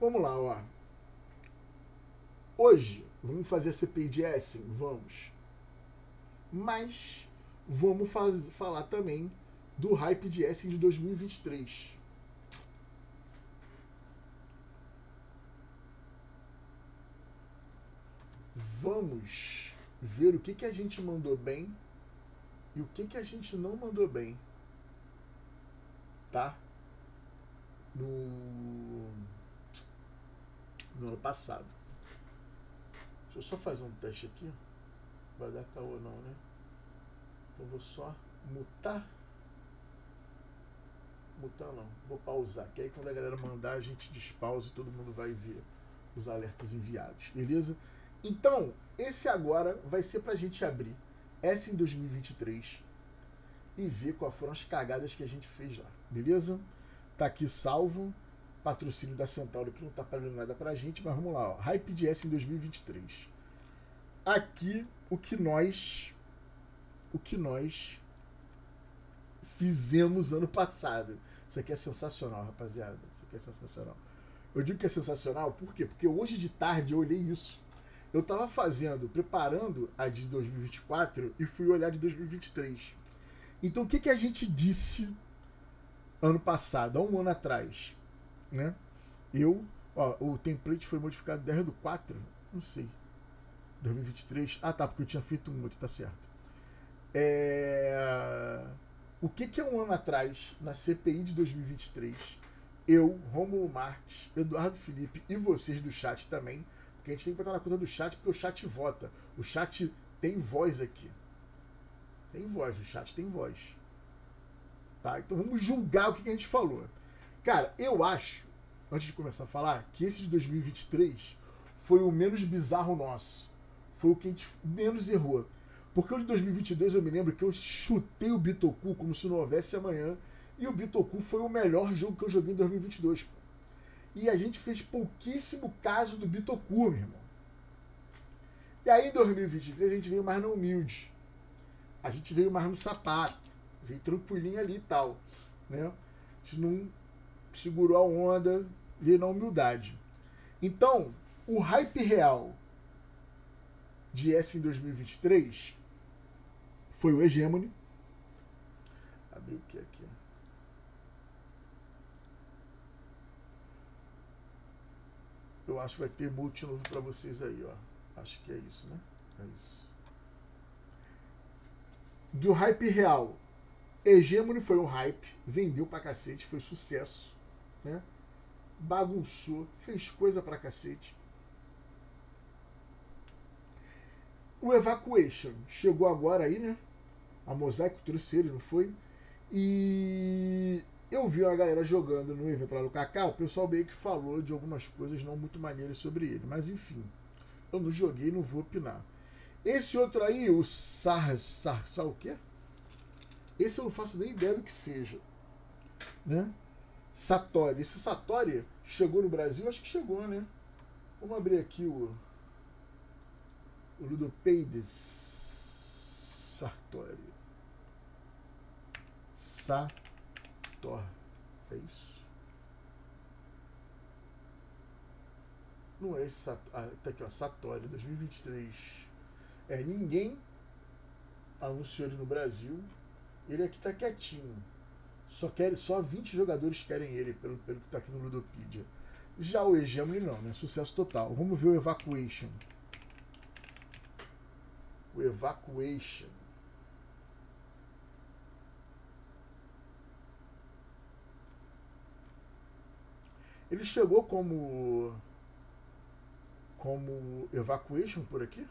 Vamos lá, ó. Hoje, vamos fazer a CPI de Essen? Vamos. Mas vamos falar também do Hype de Essen de 2023. Vamos ver o que a gente mandou bem e o que a gente não mandou bem. Tá? No ano passado. Deixa eu só fazer um teste aqui. Vai dar caô não, né? Então vou só mutar. Mutar não. Vou pausar. Que aí quando a galera mandar, a gente despausa e todo mundo vai ver os alertas enviados. Beleza? Então, esse agora vai ser pra gente abrir essa em 2023 e ver qual foram as cagadas que a gente fez lá, beleza? Tá aqui salvo, patrocínio da Centauri que não tá pagando nada pra gente, mas vamos lá, ó, HypeDS em 2023. Aqui, o que nós fizemos ano passado. Isso aqui é sensacional, rapaziada, isso aqui é sensacional. Eu digo que é sensacional, por quê? Porque hoje de tarde eu olhei isso. Eu tava preparando a de 2024 e fui olhar de 2023. Então, o que a gente disse ano passado, há um ano atrás, né? Ó, o template foi modificado 10/4? Não sei. 2023? Ah, tá, porque eu tinha feito um outro, tá certo. O que é um ano atrás, na CPI de 2023, eu, Romulo Marques, Eduardo Felipe e vocês do chat também, a gente tem que botar na conta do chat, porque o chat vota. O chat tem voz aqui. Tem voz, o chat tem voz. Tá? Então vamos julgar o que a gente falou. Cara, eu acho, antes de começar a falar, que esse de 2023 foi o menos bizarro nosso. Foi o que a gente menos errou. Porque o de 2022 eu me lembro que eu chutei o Bitoku como se não houvesse amanhã, e o Bitoku foi o melhor jogo que eu joguei em 2022, pô. E a gente fez pouquíssimo caso do Bitoku, meu irmão. E aí em 2023 a gente veio mais no humilde. A gente veio mais no sapato. Veio tranquilinho ali e tal. Né? A gente não segurou a onda, veio na humildade. Então, o hype real de Essen em 2023 foi o Hegemony. Abriu o que aqui? Eu acho que vai ter multi novo pra vocês aí, ó. Acho que é isso, né? É isso. Do hype real, Hegemony foi um hype, vendeu pra cacete, foi sucesso, né? Bagunçou, fez coisa pra cacete. O Evacuation chegou agora aí, né? A Mosaico trouxe ele, não foi? E... eu vi uma galera jogando no evento lá do Cacá, o pessoal meio que falou de algumas coisas não muito maneiras sobre ele. Mas enfim, eu não joguei, não vou opinar. Esse outro aí, o sabe o quê? Esse eu não faço nem ideia do que seja. Né? Sátori. Esse Sátori chegou no Brasil? Acho que chegou, né? Vamos abrir aqui o Ludopedia Sátori. É isso? Não é esse. Tá aqui, ó. Sátori 2023. É, ninguém anunciou ele no Brasil. Ele aqui tá quietinho. Só 20 jogadores querem ele, pelo que tá aqui no Ludopedia. Já o Hegemony não, né? Sucesso total. Vamos ver o Evacuation. O Evacuation. Ele chegou como Evacuation por aqui?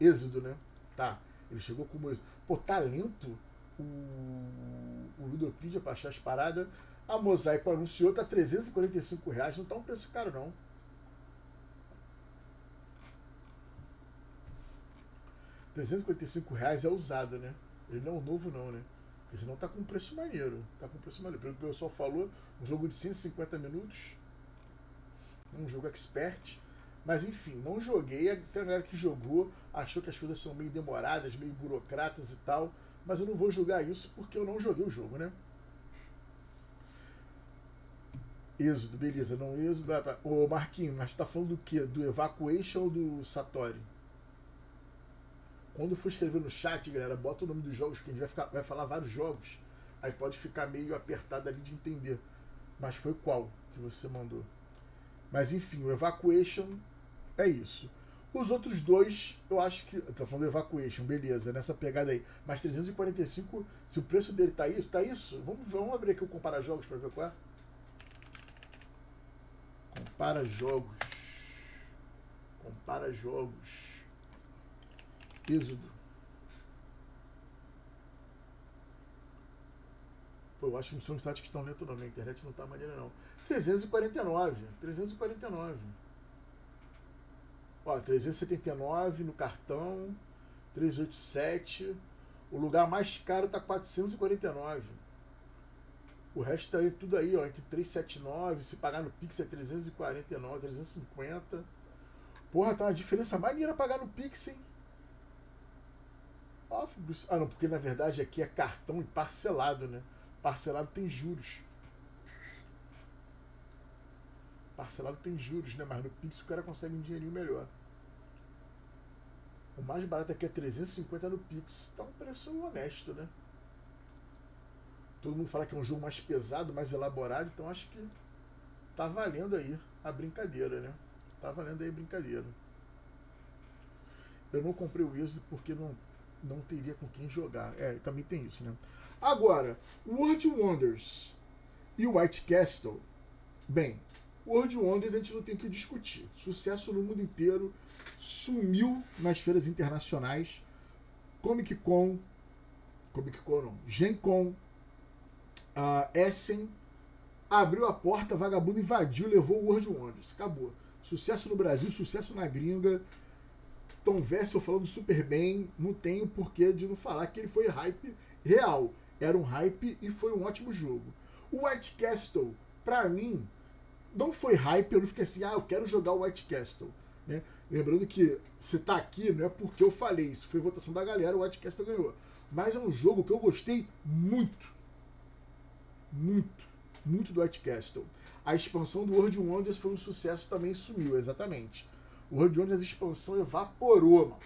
Êxodo, né? Tá. Ele chegou como Êxodo. Pô, talento o Ludopedia pra achar as paradas. A Mosaico anunciou, tá R$345. Não tá um preço caro, não. R$345 é usado, né? Ele não é um novo, não, né? Porque senão tá com um preço maneiro. Tá com um preço maneiro. Pelo que o pessoal falou, um jogo de 150 minutos. Um jogo expert. Mas enfim, não joguei. Tem a galera que jogou, achou que as coisas são meio demoradas, meio burocratas e tal. Mas eu não vou julgar isso porque eu não joguei o jogo, né? Êxodo, beleza, não Êxodo. Ô Marquinhos, mas tu tá falando do quê? Do Evacuation ou do Sátori? Quando for escrever no chat, galera, bota o nome dos jogos, porque a gente vai falar vários jogos. Aí pode ficar meio apertado ali de entender. Mas foi qual que você mandou? Mas enfim, o Evacuation é isso. Os outros dois, eu acho que... Tá falando Evacuation, beleza, nessa pegada aí. Mas 345, se o preço dele tá isso, tá isso? Vamos abrir aqui o Comparar Jogos pra ver qual é. Compara Jogos. Compara Jogos. Êxodo. Pô, eu acho que não são os sites que estão lento não. Minha internet não tá maneira não. 349. 349. Ó, 379 no cartão. 387. O lugar mais caro tá 449. O resto tá aí, tudo aí, ó. Entre 379. Se pagar no Pix é 349, 350. Porra, tá uma diferença maneira pagar no Pix, hein? Ó, ah, não, porque na verdade aqui é cartão e parcelado, né? Parcelado tem juros. Parcelado tem juros, né? Mas no Pix o cara consegue um dinheirinho melhor. O mais barato aqui é 350 no Pix. Tá um preço honesto, né? Todo mundo fala que é um jogo mais pesado, mais elaborado. Então acho que tá valendo aí a brincadeira, né? Tá valendo aí a brincadeira. Eu não comprei o Êxodo porque não teria com quem jogar. É, também tem isso, né? Agora, World Wonders e White Castle. Bem... World Wonders a gente não tem o que discutir. Sucesso no mundo inteiro, sumiu nas feiras internacionais, Gen Con, Essen, abriu a porta, vagabundo invadiu, levou o World Wonders, acabou. Sucesso no Brasil, sucesso na gringa, Tom Vessel falando super bem, não tenho porquê de não falar que ele foi hype real, era um hype e foi um ótimo jogo. O White Castle, pra mim, não foi hype, eu não fiquei assim, ah, eu quero jogar o White Castle, né? Lembrando que se tá aqui, não é porque eu falei isso, foi votação da galera, o White Castle ganhou. Mas é um jogo que eu gostei muito. Muito do White Castle. A expansão do World Wonders foi um sucesso também, sumiu, exatamente. O World Wonders, a expansão evaporou, mano.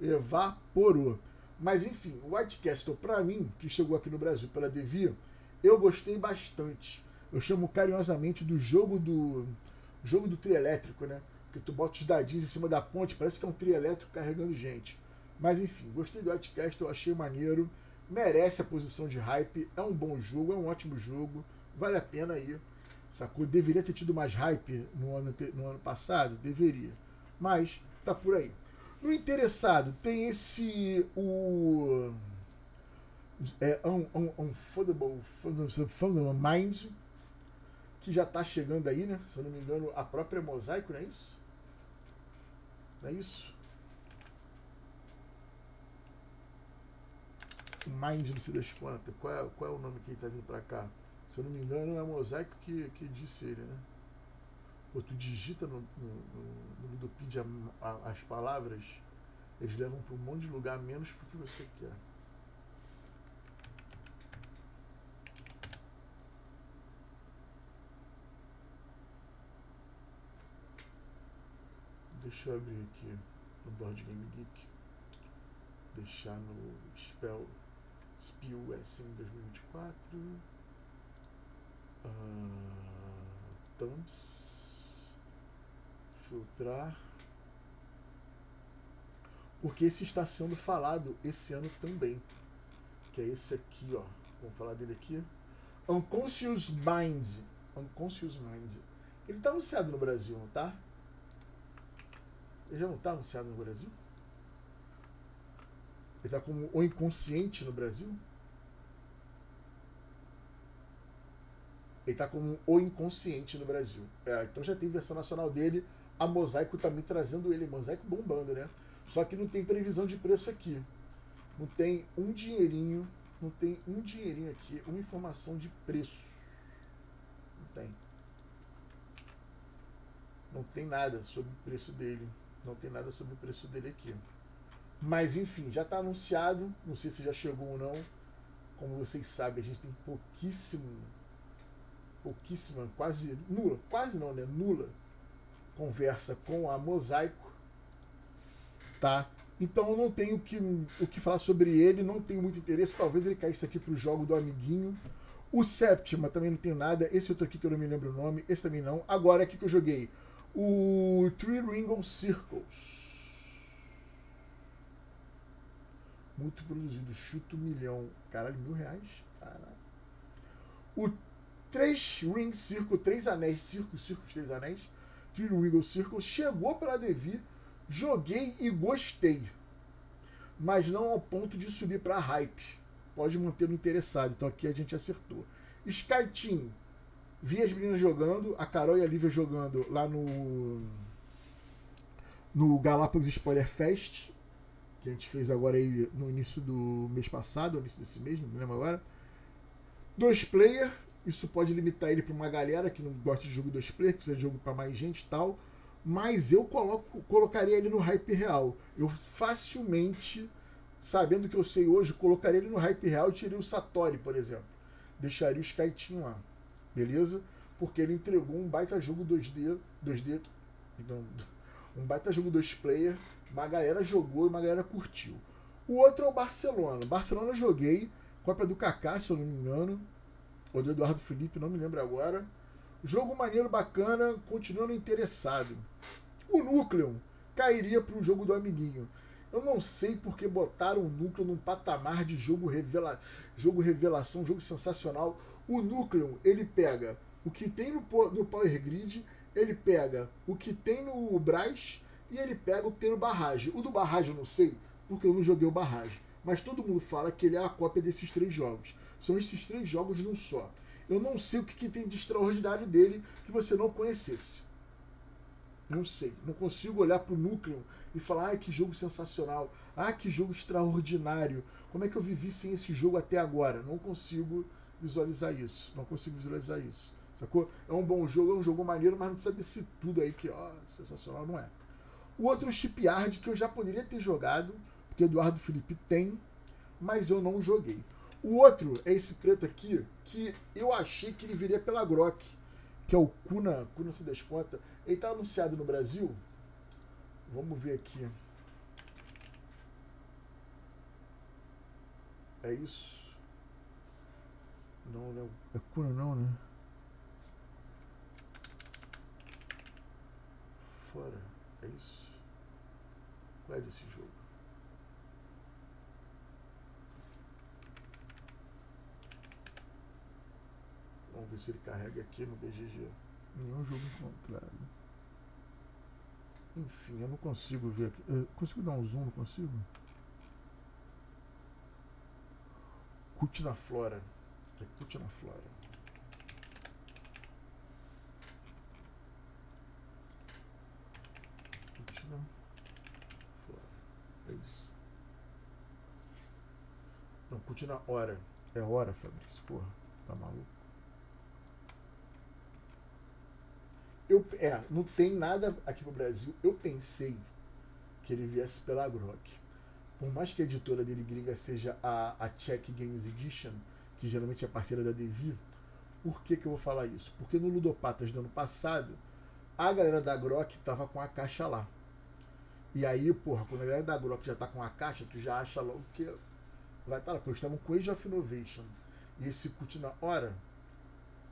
Evaporou. Mas enfim, o White Castle, pra mim, que chegou aqui no Brasil pela DV, eu gostei bastante. Eu chamo carinhosamente do jogo do trio elétrico, né? Porque tu bota os dadinhos em cima da ponte, parece que é um trio elétrico carregando gente. Mas enfim, gostei do White Castle, eu achei maneiro, merece a posição de hype, é um bom jogo, é um ótimo jogo, vale a pena aí, sacou? Deveria ter tido mais hype no ano passado? Deveria, mas tá por aí. No interessado, tem esse... o... é Unfoldable Mind, que já tá chegando aí, né? Se eu não me engano, a própria Mosaico, não é isso? Não é isso? Mind, não sei das quantas. Qual é o nome que ele tá vindo pra cá? Se eu não me engano, é a Mosaico que disse ele, né? Pô, tu digita no Ludopedia as palavras, eles levam pra um monte de lugar, menos pro que você quer. Deixa eu abrir aqui no Board Game Geek. Deixar no Spill Essen 2024. Thumbs. Filtrar. Porque esse está sendo falado esse ano também. Que é esse aqui, ó. Vamos falar dele aqui. Unconscious Mind. Unconscious Mind. Ele está anunciado no Brasil, não tá? Ele já não está anunciado no Brasil? Ele está como O Inconsciente no Brasil? Ele está como O Inconsciente no Brasil. É, então já tem versão nacional dele. A Mosaico também trazendo ele. Mosaico bombando, né? Só que não tem previsão de preço aqui. Não tem um dinheirinho. Não tem um dinheirinho aqui. Uma informação de preço. Não tem. Não tem nada sobre o preço dele. Não tem nada sobre o preço dele aqui. Mas enfim, já está anunciado. Não sei se já chegou ou não. Como vocês sabem, a gente tem pouquíssimo pouquíssima, quase nula conversa com a Mosaico, tá? Então eu não tenho o que falar sobre ele, não tenho muito interesse, talvez ele caísse aqui pro jogo do amiguinho. O Sétima também não tem nada, esse outro aqui que eu não me lembro o nome, esse também não. Agora aqui que eu joguei, o Three Ring Circles. Muito produzido, chuto R$1 milhão. Caralho, R$1.000? Caralho. O 3 Ring Circle, 3 anéis, circos, 3 anéis. 3 Ring Circle, chegou pela DV, joguei e gostei. Mas não ao ponto de subir pra hype. Pode manter-me interessado, então aqui a gente acertou. Sky Team, vi as meninas jogando, a Carol e a Lívia jogando lá no Galápagos Spoiler Fest. Que a gente fez agora aí no início do mês passado, início desse mês, não me lembro agora. 2 player, isso pode limitar ele para uma galera que não gosta de jogo 2 player, que precisa de jogo para mais gente e tal. Mas eu colocaria ele no hype real. Eu facilmente, sabendo o que eu sei hoje, colocaria ele no hype real e tiraria o Sátori, por exemplo. Deixaria o Sky Team lá, beleza? Porque ele entregou um baita jogo 2D, então, um baita jogo 2 player. Uma galera jogou e uma galera curtiu. O outro é o Barcelona. Barcelona eu joguei, cópia do Cacá, se eu não me engano, ou do Eduardo Felipe, não me lembro agora. Jogo maneiro, bacana, continuando interessado. O Núcleo cairia para o jogo do amiguinho. Eu não sei porque botaram o Núcleo num patamar de jogo revelação, jogo sensacional. O Núcleo, ele pega o que tem no Power Grid, ele pega o que tem no Brás, e ele pega o que tem no Barrage. O do Barrage eu não sei, porque eu não joguei o Barrage. Mas todo mundo fala que ele é a cópia desses 3 jogos. São esses 3 jogos num só. Eu não sei o que tem de extraordinário dele que você não conhecesse. Não sei. Não consigo olhar pro Núcleo e falar, ah, que jogo sensacional. Ah, que jogo extraordinário. Como é que eu vivi sem esse jogo até agora? Não consigo visualizar isso. Não consigo visualizar isso. Sacou? É um bom jogo, é um jogo maneiro, mas não precisa desse tudo aí que, ó, sensacional não é. O outro Shipyard, que eu já poderia ter jogado, porque Eduardo Felipe tem, mas eu não joguei. O outro é esse preto aqui, que eu achei que ele viria pela Grock, que é o Cuna se desconta. Ele tá anunciado no Brasil. Vamos ver aqui. É isso? Não, não é Cuna não, né? Fora. É isso. Qual é desse jogo? Vamos ver se ele carrega aqui no BGG. Nenhum jogo encontrado. Enfim, eu não consigo ver aqui. Eu consigo dar um zoom, não consigo? Cutna Hora. É Cutna Hora. É isso. Não, Cutna Hora. É hora, Fabrício. Porra, tá maluco? Não tem nada aqui pro Brasil. Eu pensei que ele viesse pela Grock. Por mais que a editora dele gringa seja a Czech Games Edition, que geralmente é parceira da DV, por que eu vou falar isso? Porque no Ludopatas do ano passado, a galera da Grock tava com a caixa lá. E aí, porra, quando a galera da Grock já tá com a caixa, tu já acha logo que vai estar lá. Porque eles estavam com Age of Innovation. E esse Cutna Hora,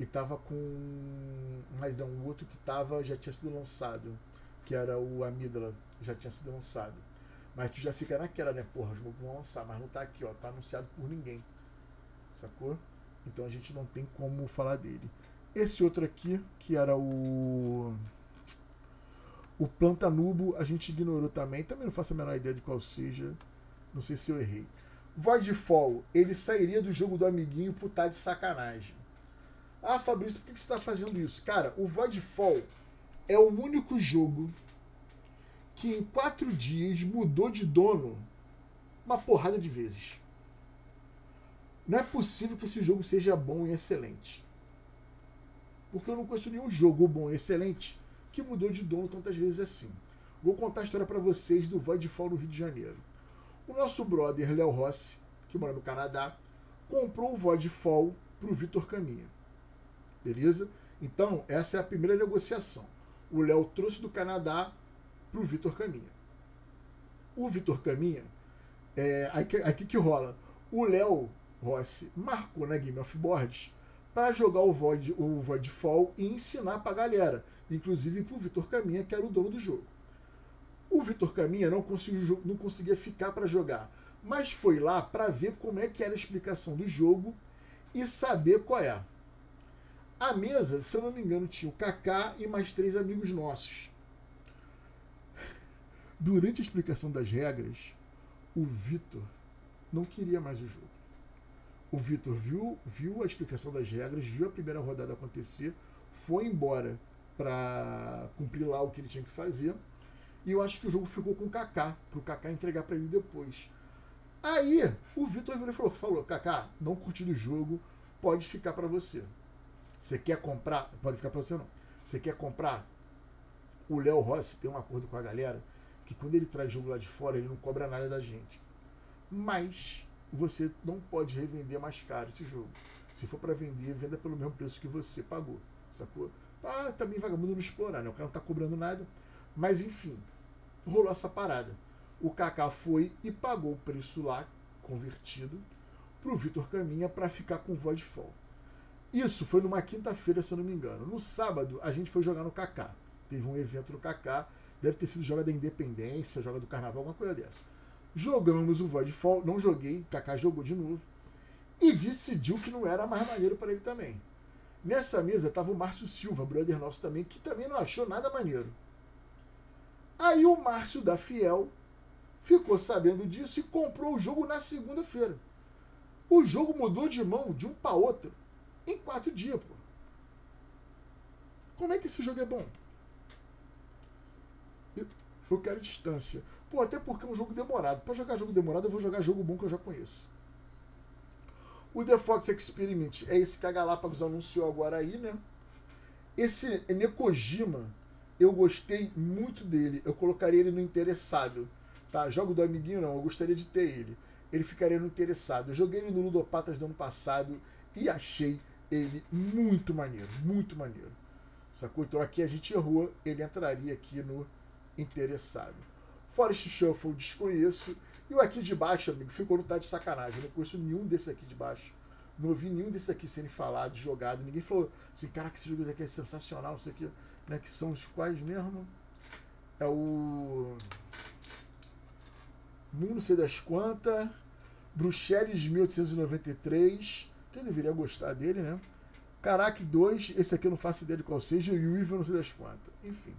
e tava com... Mas não, o outro que tava já tinha sido lançado. Que era o Amígdala, já tinha sido lançado. Mas tu já fica naquela, né? Porra, os jogos vão lançar, mas não tá aqui, ó. Tá anunciado por ninguém. Sacou? Então a gente não tem como falar dele. Esse outro aqui, que era o Planta Nubo, a gente ignorou também. Também não faço a menor ideia de qual seja. Não sei se eu errei. Voidfall, ele sairia do jogo do amiguinho por estar de sacanagem. Ah, Fabrício, por que você está fazendo isso? Cara, o Voidfall é o único jogo que em 4 dias mudou de dono uma porrada de vezes. Não é possível que esse jogo seja bom e excelente. Porque eu não conheço nenhum jogo bom e excelente que mudou de dono tantas vezes assim. Vou contar a história para vocês do Voidfall no Rio de Janeiro. O nosso brother, Léo Rossi, que mora no Canadá, comprou o Voidfall pro Vitor Caminha. beleza? Então, essa é a primeira negociação. O Léo trouxe do Canadá para o Vitor Caminha. O Vitor Caminha, aqui que rola, o Léo Rossi marcou na Game of Boards para jogar o Voidfall e ensinar para a galera, inclusive para o Vitor Caminha, que era o dono do jogo. O Vitor Caminha não conseguia ficar para jogar, mas foi lá para ver como é que era a explicação do jogo e saber qual é. A mesa, se eu não me engano, tinha o Kaká e mais 3 amigos nossos. Durante a explicação das regras, o Vitor não queria mais o jogo. O Vitor viu a explicação das regras, viu a primeira rodada acontecer, foi embora para cumprir lá o que ele tinha que fazer, e eu acho que o jogo ficou com o Kaká, para o Kaká entregar para ele depois. Aí, o Vitor falou, Kaká, não curti do jogo, pode ficar para você. Você quer comprar? Pode ficar para você não. Você quer comprar? O Léo Rossi tem um acordo com a galera que quando ele traz jogo lá de fora, ele não cobra nada da gente. Mas você não pode revender mais caro esse jogo. Se for para vender, venda pelo mesmo preço que você pagou. Sacou? Ah, também vagabundo não explorar, né? O cara não tá cobrando nada. Mas enfim, rolou essa parada. O Kaká foi e pagou o preço lá, convertido, pro Vitor Caminha para ficar com o Voidfall. Isso foi numa quinta-feira, se eu não me engano. No sábado, a gente foi jogar no Cacá. Teve um evento no Cacá. Deve ter sido joga da Independência, joga do Carnaval, alguma coisa dessa. Jogamos o Voidfall. Não joguei. O Cacá jogou de novo. E decidiu que não era mais maneiro para ele também. Nessa mesa estava o Márcio Silva, brother nosso também, que também não achou nada maneiro. Aí o Márcio da Fiel ficou sabendo disso e comprou o jogo na segunda-feira. O jogo mudou de mão de um para outro. Em 4 dias, pô. Como é que esse jogo é bom? Eu quero distância. Pô, até porque é um jogo demorado. Pra jogar jogo demorado, eu vou jogar jogo bom que eu já conheço. O The Fox Experiment é esse que a Galápagos anunciou agora aí, né? Esse Nekojima, eu gostei muito dele. Eu colocaria ele no interessado. Tá? Jogo do amiguinho, não. Eu gostaria de ter ele. Ele ficaria no interessado. Eu joguei ele no Ludopatas do ano passado e achei ele muito maneiro, muito maneiro. Sacou? Então aqui a gente errou, ele entraria aqui no interessado. Forest Shuffle eu desconheço. E o aqui de baixo, amigo, ficou no tá de sacanagem. Eu não conheço nenhum desses aqui de baixo. Não ouvi nenhum desses aqui sendo falado, jogado. Ninguém falou assim, caraca, esse jogo aqui é sensacional, não sei o que, né? Que são os quais mesmo? É o... não sei das quantas. Bruxelles 1893. Que eu deveria gostar dele, né? Caraca, 2, esse aqui eu não faço ideia de qual seja, e o Ivo eu não sei das quantas. Enfim,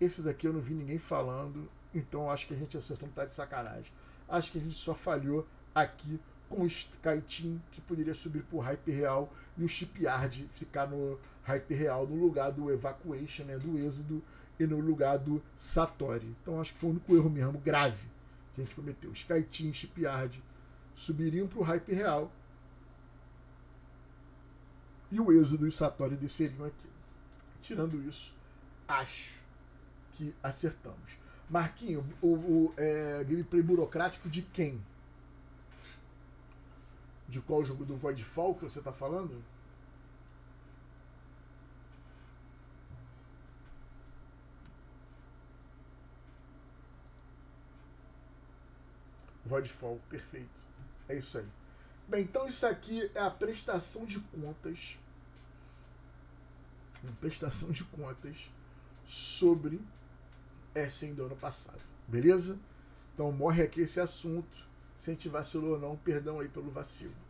esses aqui eu não vi ninguém falando, então acho que a gente acertou, não tá de sacanagem. Acho que a gente só falhou aqui com o Sky Team, que poderia subir pro Hype Real, e o Shipyard ficar no Hype Real, no lugar do Evacuation, né, do Êxodo, e no lugar do Sátori. Então acho que foi o único erro mesmo, grave, que a gente cometeu. Sky Team e Shipyard subiriam pro Hype Real, e o Êxodo e o Sátori desceriam aqui. Tirando isso, acho que acertamos. Marquinho, o gameplay burocrático de quem? De qual jogo do Voidfall que você está falando? Voidfall, perfeito. É isso aí. Bem, então isso aqui é a prestação de contas. Uma prestação de contas sobre Essen do ano passado. Beleza? Então morre aqui esse assunto. Se a gente vacilou ou não, perdão aí pelo vacilo.